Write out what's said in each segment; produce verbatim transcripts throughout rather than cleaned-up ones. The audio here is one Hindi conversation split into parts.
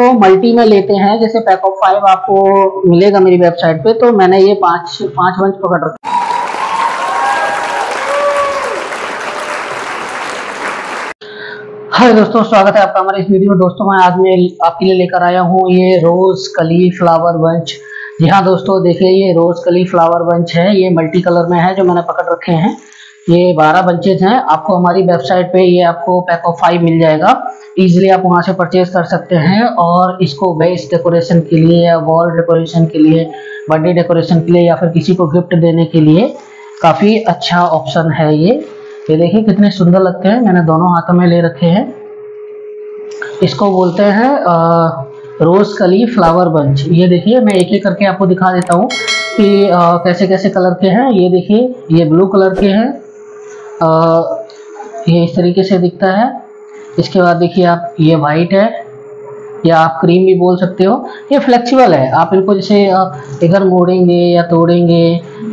तो मल्टी में लेते हैं, जैसे पैक ऑफ फाइव आपको मिलेगा मेरी वेबसाइट पे, तो मैंने ये पांच पांच वंश पकड़ रखा है। हाय दोस्तों, स्वागत है आपका हमारे इस वीडियो में। दोस्तों मैं आज मैं आपके लिए लेकर आया हूँ ये रोज कली फ्लावर वंश। जी हाँ दोस्तों, देखिए ये रोज कली फ्लावर वंश है, ये मल्टी कलर में है जो मैंने पकड़ रखे हैं। ये बारह बंचेज हैं। आपको हमारी वेबसाइट पे ये आपको पैक ऑफ फाइव मिल जाएगा, इजीली आप वहाँ से परचेज कर सकते हैं और इसको बेस डेकोरेशन के लिए या वॉल डेकोरेशन के लिए, बर्थडे डेकोरेशन के लिए या फिर किसी को गिफ्ट देने के लिए काफ़ी अच्छा ऑप्शन है ये। ये देखिए कितने सुंदर लगते हैं, मैंने दोनों हाथों में ले रखे हैं। इसको बोलते हैं रोज़ कली फ्लावर बंच। ये देखिए मैं एक एक करके आपको दिखा देता हूँ कि आ, कैसे कैसे कलर के हैं। ये देखिए ये ब्लू कलर के हैं, आ, ये इस तरीके से दिखता है। इसके बाद देखिए आप ये वाइट है या आप क्रीम भी बोल सकते हो। ये फ्लेक्सिबल है, आप इनको जैसे इधर मोड़ेंगे या तोड़ेंगे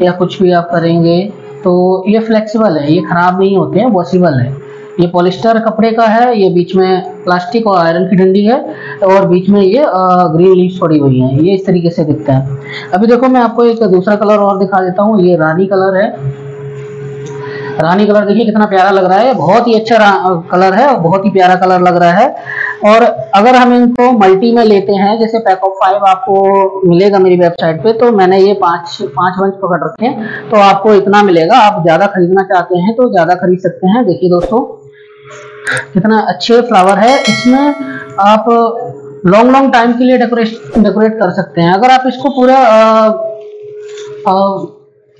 या कुछ भी आप करेंगे तो ये फ्लेक्सिबल है, ये ख़राब नहीं होते हैं, वॉशेबल है। ये पॉलिस्टर कपड़े का है, ये बीच में प्लास्टिक और आयरन की डंडी है और बीच में ये ग्रीन लीव्स पड़ी हुई हैं। ये इस तरीके से दिखता है। अभी देखो मैं आपको एक दूसरा कलर और दिखा देता हूँ। ये रानी कलर है। रानी कलर देखिए कितना प्यारा लग रहा है, बहुत ही अच्छा कलर है और बहुत ही प्यारा कलर लग रहा है। और अगर हम इनको मल्टी में लेते हैं, जैसे पैक ऑफ फाइव आपको मिलेगा मेरी वेबसाइट पे, तो मैंने ये पांच पांच वंश पकड़ रखे हैं तो आपको इतना मिलेगा। आप ज़्यादा खरीदना चाहते हैं तो ज़्यादा खरीद सकते हैं। देखिए दोस्तों कितना अच्छे फ्लावर है। इसमें आप लॉन्ग लॉन्ग टाइम के लिए डेकोरेट डेकोरेट कर सकते हैं। अगर आप इसको पूरा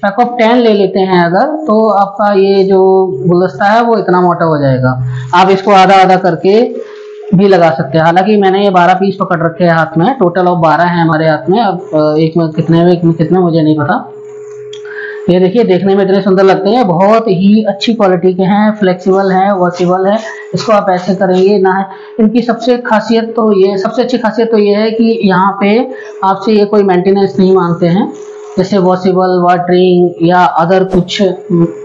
पैक ऑफ टेन ले लेते हैं अगर, तो आपका ये जो गुलदस्ता है वो इतना मोटा हो जाएगा। आप इसको आधा आधा करके भी लगा सकते हैं। हालांकि मैंने ये बारह पीस पकड़ रखे हैं हाथ में, टोटल ऑफ बारह है हमारे हाथ में। अब एक में कितने में एक में कितने मुझे नहीं पता। ये देखिए देखने में इतने सुंदर लगते हैं, बहुत ही अच्छी क्वालिटी के हैं, फ्लेक्सिबल हैं, वॉशेबल है। इसको आप ऐसे करेंगे ना, इनकी सबसे खासियत तो ये सबसे अच्छी खासियत तो ये है कि यहाँ पे आपसे ये कोई मेंटेनेंस नहीं मांगते हैं, जैसे वॉशेबल, वाटरिंग या अदर कुछ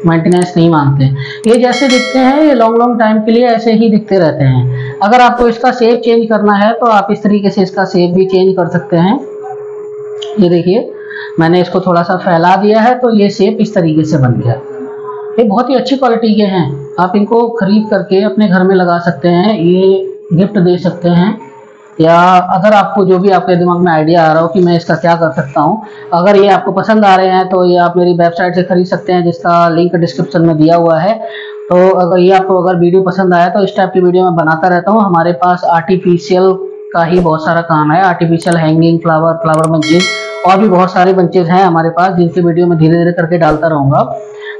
मेंटेनेंस नहीं मांगते। ये जैसे दिखते हैं ये लॉन्ग लॉन्ग टाइम के लिए ऐसे ही दिखते रहते हैं। अगर आपको इसका शेप चेंज करना है तो आप इस तरीके से इसका शेप भी चेंज कर सकते हैं। ये देखिए मैंने इसको थोड़ा सा फैला दिया है तो ये शेप इस तरीके से बन गया। ये बहुत ही अच्छी क्वालिटी के हैं, आप इनको खरीद करके अपने घर में लगा सकते हैं, ये गिफ्ट दे सकते हैं। या अगर आपको जो भी आपके दिमाग में आइडिया आ रहा हो कि मैं इसका क्या कर सकता हूँ, अगर ये आपको पसंद आ रहे हैं तो ये आप मेरी वेबसाइट से खरीद सकते हैं, जिसका लिंक डिस्क्रिप्शन में दिया हुआ है। तो अगर ये आपको अगर वीडियो पसंद आया तो इस टाइप की वीडियो मैं बनाता रहता हूँ। हमारे पास आर्टिफिशियल का ही बहुत सारा काम है, artificial hanging flower, flower bunches और भी बहुत सारे बंचेज हैं हमारे पास, जिनकी वीडियो मैं धीरे धीरे करके डालता रहूँगा।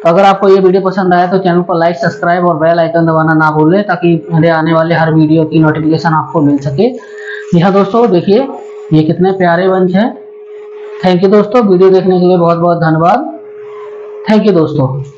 तो अगर आपको ये वीडियो पसंद आया तो चैनल को लाइक, सब्सक्राइब और बेल आइकन दबाना ना भूलें, ताकि मेरे आने वाले हर वीडियो की नोटिफिकेशन आपको मिल सके। जी हाँ दोस्तों, देखिए ये कितने प्यारे वंश हैं। थैंक यू दोस्तों, वीडियो देखने के लिए बहुत बहुत धन्यवाद। थैंक यू दोस्तों।